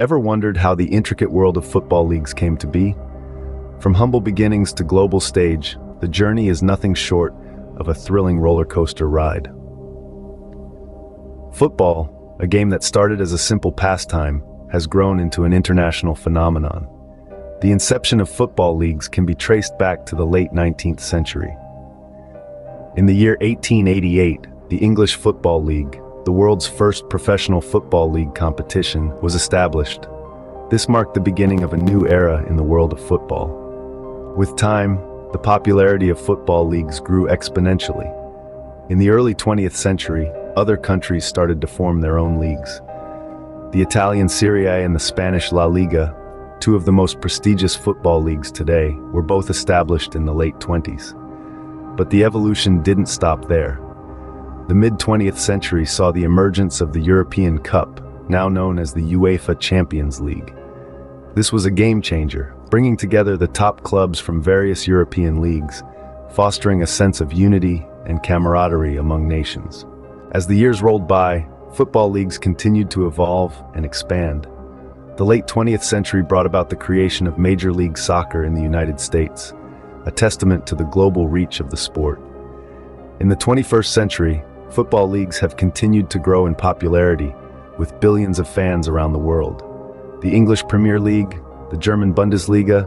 Ever wondered how the intricate world of football leagues came to be? From humble beginnings to global stage, the journey is nothing short of a thrilling roller coaster ride. Football, a game that started as a simple pastime, has grown into an international phenomenon. The inception of football leagues can be traced back to the late 19th century. In the year 1888, the English Football League, the world's first professional football league competition, was established. This marked the beginning of a new era in the world of football. With time, the popularity of football leagues grew exponentially. In the early 20th century, other countries started to form their own leagues. The Italian Serie A and the Spanish La Liga, two of the most prestigious football leagues today, were both established in the late 20s. But the evolution didn't stop there. The mid-20th century saw the emergence of the European Cup, now known as the UEFA Champions League. This was a game-changer, bringing together the top clubs from various European leagues, fostering a sense of unity and camaraderie among nations. As the years rolled by, football leagues continued to evolve and expand. The late 20th century brought about the creation of Major League Soccer in the United States, a testament to the global reach of the sport. In the 21st century, football leagues have continued to grow in popularity, with billions of fans around the world. The English Premier League, the German Bundesliga,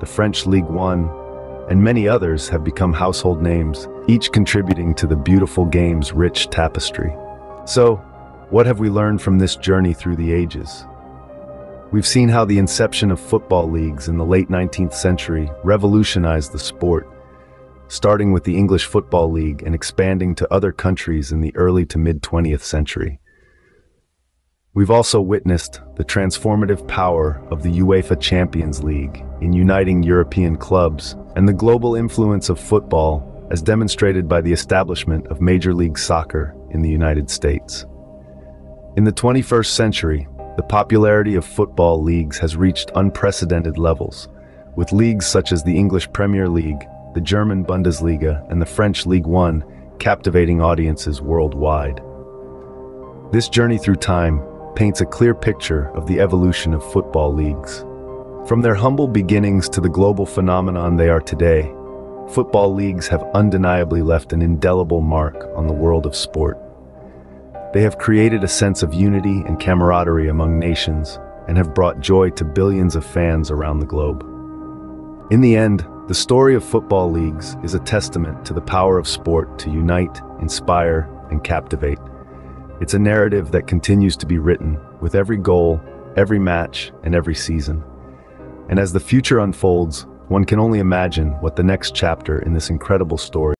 the French Ligue 1, and many others have become household names, each contributing to the beautiful game's rich tapestry. So, what have we learned from this journey through the ages? We've seen how the inception of football leagues in the late 19th century revolutionized the sport, starting with the English Football League and expanding to other countries in the early to mid-20th century. We've also witnessed the transformative power of the UEFA Champions League in uniting European clubs and the global influence of football as demonstrated by the establishment of Major League Soccer in the United States. In the 21st century, the popularity of football leagues has reached unprecedented levels, with leagues such as the English Premier League, the German Bundesliga, and the French Ligue 1 captivating audiences worldwide. This journey through time paints a clear picture of the evolution of football leagues. From their humble beginnings to the global phenomenon they are today, football leagues have undeniably left an indelible mark on the world of sport. They have created a sense of unity and camaraderie among nations and have brought joy to billions of fans around the globe. In the end, the story of football leagues is a testament to the power of sport to unite, inspire, and captivate. It's a narrative that continues to be written with every goal, every match, and every season. And as the future unfolds, one can only imagine what the next chapter in this incredible story